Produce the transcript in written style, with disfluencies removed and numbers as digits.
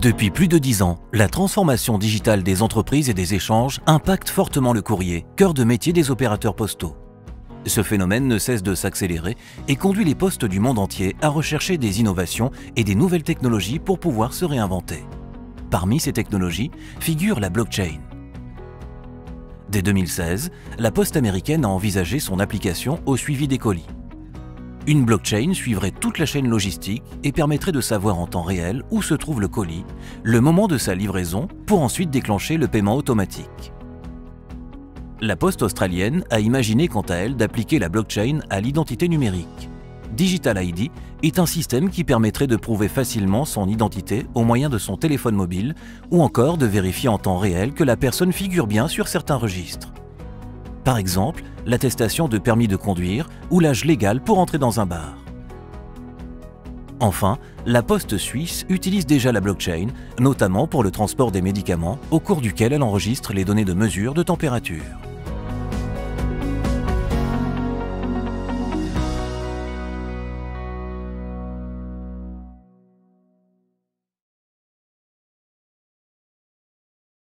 Depuis plus de 10 ans, la transformation digitale des entreprises et des échanges impacte fortement le courrier, cœur de métier des opérateurs postaux. Ce phénomène ne cesse de s'accélérer et conduit les postes du monde entier à rechercher des innovations et des nouvelles technologies pour pouvoir se réinventer. Parmi ces technologies figure la blockchain. Dès 2016, la Poste américaine a envisagé son application au suivi des colis. Une blockchain suivrait toute la chaîne logistique et permettrait de savoir en temps réel où se trouve le colis, le moment de sa livraison, pour ensuite déclencher le paiement automatique. La Poste australienne a imaginé quant à elle d'appliquer la blockchain à l'identité numérique. Digital ID est un système qui permettrait de prouver facilement son identité au moyen de son téléphone mobile ou encore de vérifier en temps réel que la personne figure bien sur certains registres. Par exemple, l'attestation de permis de conduire ou l'âge légal pour entrer dans un bar. Enfin, la Poste suisse utilise déjà la blockchain, notamment pour le transport des médicaments, au cours duquel elle enregistre les données de mesure de température.